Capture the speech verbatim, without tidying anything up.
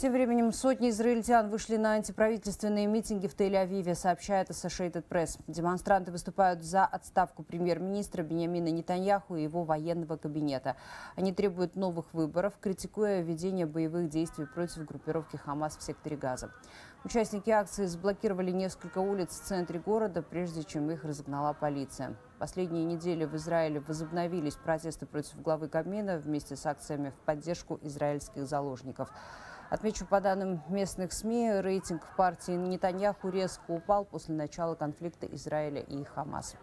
Тем временем сотни израильтян вышли на антиправительственные митинги в Тель-Авиве, сообщает Associated Press. Демонстранты выступают за отставку премьер-министра Беньямина Нетаньяху и его военного кабинета. Они требуют новых выборов, критикуя ведение боевых действий против группировки «Хамас» в секторе Газа. Участники акции заблокировали несколько улиц в центре города, прежде чем их разогнала полиция. Последние недели в Израиле возобновились протесты против главы Кабмина вместе с акциями в поддержку израильских заложников. Отмечу, по данным местных СМИ, рейтинг партии Нетаньяху резко упал после начала конфликта Израиля и Хамаса.